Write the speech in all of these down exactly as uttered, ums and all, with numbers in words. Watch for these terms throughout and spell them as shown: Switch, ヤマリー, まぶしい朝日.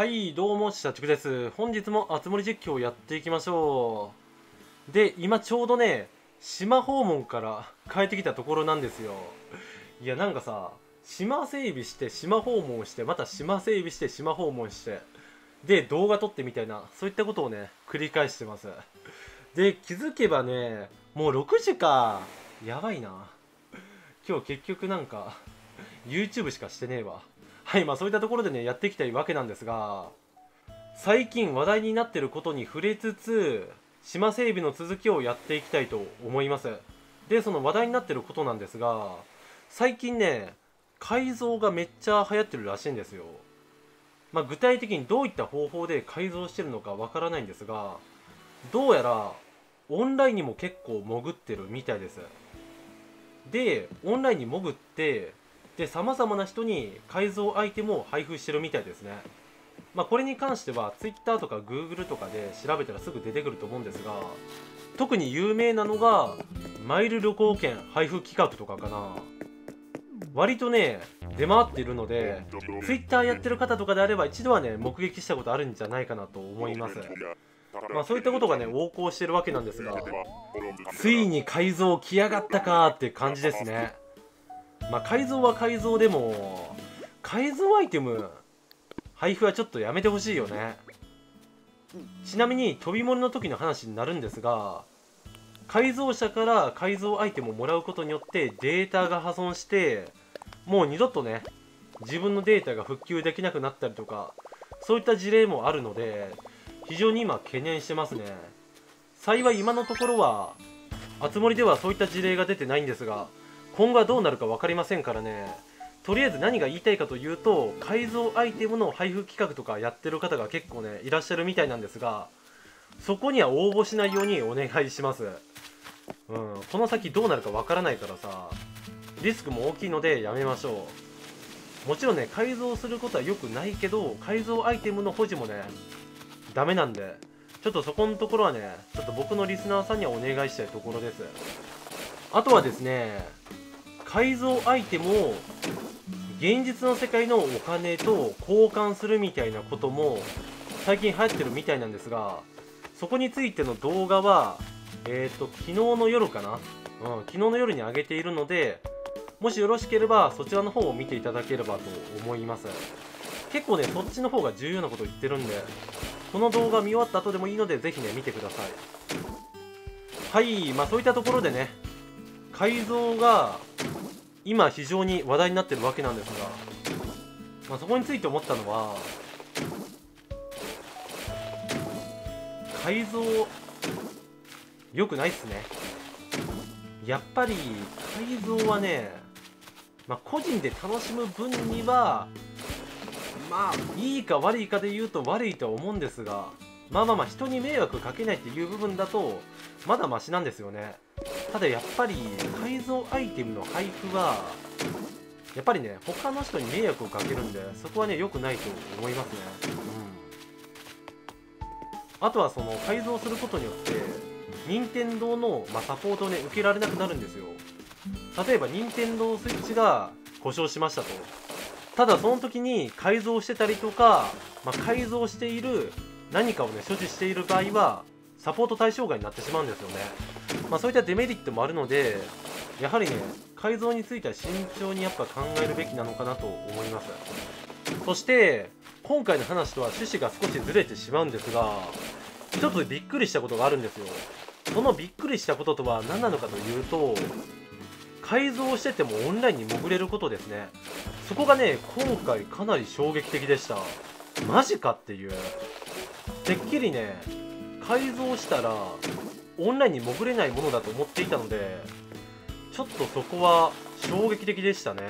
はい、どうも、社畜です。本日も熱盛実況をやっていきましょう。で、今ちょうどね、島訪問から帰ってきたところなんですよ。いや、なんかさ、島整備して、島訪問して、また島整備して、島訪問して、で、動画撮ってみたいな、そういったことをね、繰り返してます。で、気づけばね、もうろくじか。やばいな。今日結局なんか、YouTube しかしてねえわ。はい、まあそういったところでね、やってきたいわけなんですが、最近話題になってることに触れつつ、島整備の続きをやっていきたいと思います。で、その話題になってることなんですが、最近ね、改造がめっちゃ流行ってるらしいんですよ。まあ具体的にどういった方法で改造してるのかわからないんですが、どうやらオンラインにも結構潜ってるみたいです。で、オンラインに潜って、で、様々な人に改造アイテムを配布してるみたいですね。まあ、これに関しては Twitter とか Google とかで調べたらすぐ出てくると思うんですが、特に有名なのがマイル旅行券配布企画とかかな。割とね、出回っているので Twitter やってる方とかであれば一度はね、目撃したことあるんじゃないかなと思います。まあ、そういったことがね、横行してるわけなんですが、ついに改造来やがったかーって感じですね。まあ改造は改造でも、改造アイテム配布はちょっとやめてほしいよね。ちなみに飛び盛りの時の話になるんですが、改造者から改造アイテムをもらうことによってデータが破損して、もう二度とね、自分のデータが復旧できなくなったりとか、そういった事例もあるので、非常に今懸念してますね。幸い今のところは熱盛ではそういった事例が出てないんですが、今後はどうなるか分かりませんからね。とりあえず何が言いたいかというと、改造アイテムの配布企画とかやってる方が結構ねいらっしゃるみたいなんですが、そこには応募しないようにお願いします。うん、この先どうなるか分からないからさ、リスクも大きいのでやめましょう。もちろんね、改造することは良くないけど、改造アイテムの保持もねダメなんで、ちょっとそこのところはね、ちょっと僕のリスナーさんにはお願いしたいところです。あとはですね、改造アイテムを現実の世界のお金と交換するみたいなことも最近流行ってるみたいなんですが、そこについての動画は、えっと、昨日の夜かな、うん、昨日の夜に上げているので、もしよろしければそちらの方を見ていただければと思います。結構ね、そっちの方が重要なこと言ってるんで、この動画見終わった後でもいいので、ぜひね、見てください。はい、まあそういったところでね、改造が、今非常に話題になってるわけなんですが、まあ、そこについて思ったのは、改造良くないっすね。やっぱり改造はね、まあ、個人で楽しむ分にはまあいいか悪いかで言うと悪いとは思うんですが、まあまあまあ人に迷惑かけないっていう部分だとまだマシなんですよね。ただやっぱり改造アイテムの配布はやっぱりね、他の人に迷惑をかけるんで、そこはね良くないと思いますね。うん、あとはその改造することによって任天堂の、まあ、サポートをね受けられなくなるんですよ。例えば任天堂スイッチが故障しましたと。ただその時に改造してたりとか、まあ、改造している何かをね所持している場合はサポート対象外になってしまうんですよね。まあ、そういったデメリットもあるので、やはりね改造については慎重にやっぱ考えるべきなのかなと思います。そして今回の話とは趣旨が少しずれてしまうんですが、一つびっくりしたことがあるんですよ。そのびっくりしたこととは何なのかというと、改造しててもオンラインに潜れることですね。そこがね今回かなり衝撃的でした。マジかっていう。てっきりね、改造したらオンラインに潜れないものだと思っていたので、ちょっとそこは衝撃的でしたね。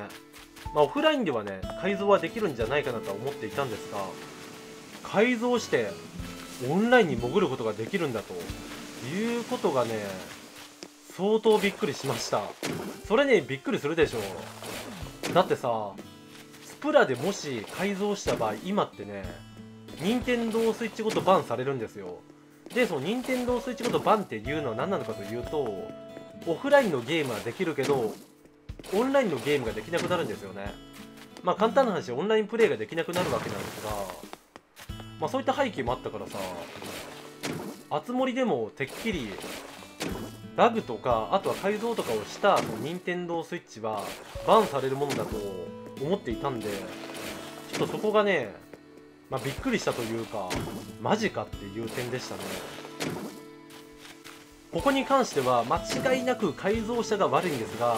まあ、オフラインではね改造はできるんじゃないかなとは思っていたんですが、改造してオンラインに潜ることができるんだということがね相当びっくりしました。それねびっくりするでしょう。だってさ、スプラでもし改造した場合、今ってね任天堂スイッチごとバンされるんですよ。で、その任天堂スイッチごとバンっていうのは何なのかというと、オフラインのゲームはできるけどオンラインのゲームができなくなるんですよね。まあ簡単な話、オンラインプレイができなくなるわけなんですが、まあ、そういった背景もあったからさ、熱盛でもてっきりラグとかあとは改造とかをした任天堂スイッチはバンされるものだと思っていたんで、ちょっとそこがね、まあ、びっくりしたというかマジかっていう点でしたね。ここに関しては間違いなく改造者が悪いんですが、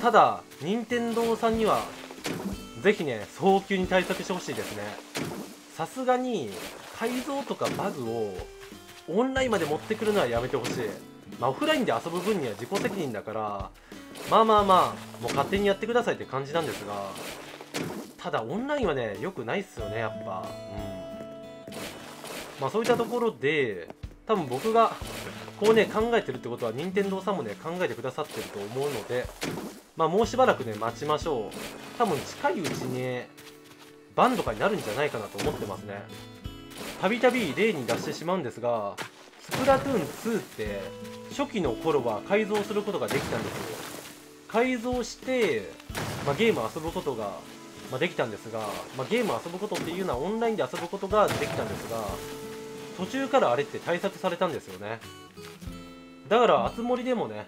ただ任天堂さんにはぜひね早急に対策してほしいですね。さすがに改造とかバグをオンラインまで持ってくるのはやめてほしい。まあ、オフラインで遊ぶ分には自己責任だから、まあまあまあもう勝手にやってくださいって感じなんですが、ただオンラインはね良くないっすよねやっぱ。うん、まあそういったところで多分僕がこうね考えてるってことは任天堂さんもね考えてくださってると思うので、まあもうしばらくね待ちましょう。多分近いうちにバンとかになるんじゃないかなと思ってますね。たびたび例に出してしまうんですが、スプラトゥーンツーって初期の頃は改造することができたんですよ。改造して、まあ、ゲームを遊ぶことが、まあ、できたんですが、まあ、ゲームを遊ぶことっていうのはオンラインで遊ぶことができたんですが、途中からあれって対策されたんですよね。だから熱盛でもね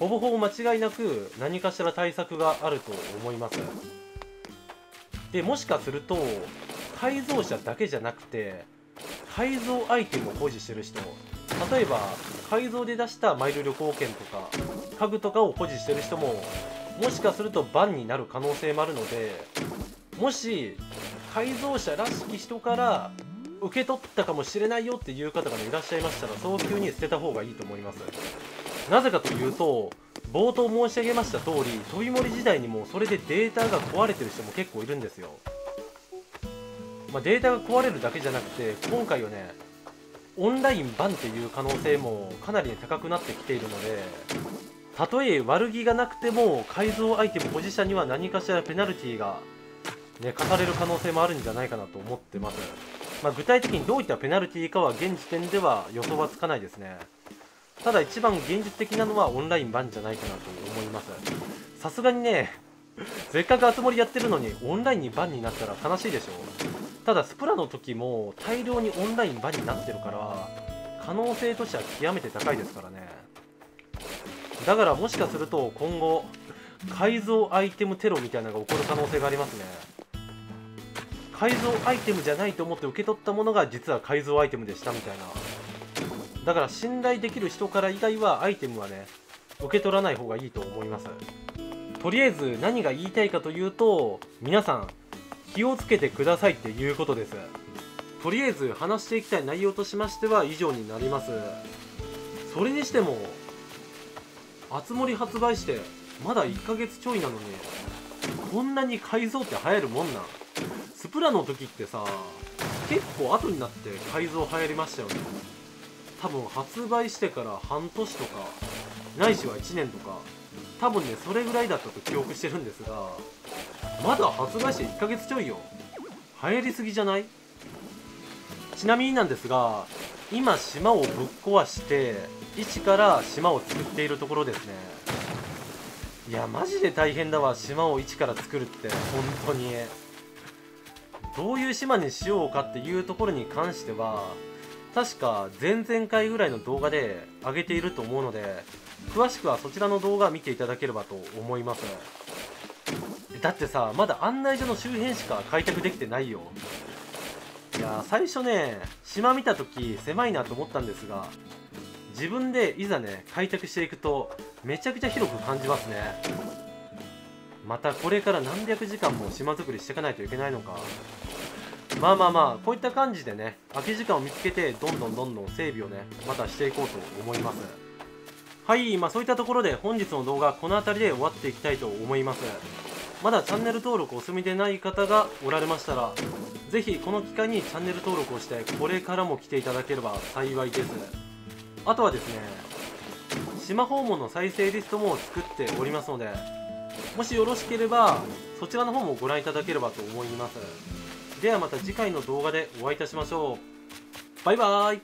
ほぼほぼ間違いなく何かしら対策があると思います。でもしかすると改造者だけじゃなくて改造アイテムを保持してる人、例えば改造で出したマイル旅行券とか家具とかを保持してる人ももしかするとバンになる可能性もあるので、もし改造者らしき人から受け取ったかもしれないよっていう方が、ね、いらっしゃいましたら早急に捨てた方がいいと思います。なぜかというと冒頭申し上げました通り飛び盛り時代にもそれでデータが壊れてる人も結構いるんですよ。まあ、データが壊れるだけじゃなくて今回はねオンラインバンっていう可能性もかなり、ね、高くなってきているので、たとえ悪気がなくても改造アイテム保持者には何かしらペナルティーが、ね、課される可能性もあるんじゃないかなと思ってます。まあ、具体的にどういったペナルティーかは現時点では予想はつかないですね。ただ一番現実的なのはオンラインバンじゃないかなと思います。さすがにねせっかく熱盛やってるのにオンラインにバンになったら悲しいでしょ。ただスプラの時も大量にオンラインバンになってるから可能性としては極めて高いですからね。だからもしかすると今後改造アイテムテロみたいなのが起こる可能性がありますね。改造アイテムじゃないと思って受け取ったものが実は改造アイテムでしたみたいな。だから信頼できる人から以外はアイテムはね受け取らない方がいいと思います。とりあえず何が言いたいかというと皆さん気をつけてくださいっていうことです。とりあえず話していきたい内容としましては以上になります。それにしても熱盛発売してまだいっかげつちょいなのにこんなに改造って流行るもんなん。スプラの時ってさ結構後になって改造流行りましたよね。多分発売してから半年とかないしはいちねんとか多分ねそれぐらいだったと記憶してるんですが、まだ発売していっかげつちょいよ。流行りすぎじゃない？ちなみになんですが今島をぶっ壊して一から島を作っているところですね。いやマジで大変だわ。島を一から作るって本当にどういう島にしようかっていうところに関しては確か前々回ぐらいの動画で上げていると思うので詳しくはそちらの動画を見ていただければと思います。だってさまだ案内所の周辺しか開拓できてないよ。いや最初ね島見た時狭いなと思ったんですが自分でいざね開拓していくとめちゃくちゃ広く感じますね。またこれから何百時間も島作りしていかないといけないのか。まあまあまあこういった感じでね空き時間を見つけてどんどんどんどん整備をねまたしていこうと思います。はい、まあ、そういったところで本日の動画この辺りで終わっていきたいと思います。まだチャンネル登録お済みでない方がおられましたらぜひこの機会にチャンネル登録をしてこれからも来ていただければ幸いです。あとはですね島訪問の再生リストも作っておりますのでもしよろしければそちらの方もご覧いただければと思います。ではまた次回の動画でお会いいたしましょう。バイバーイ。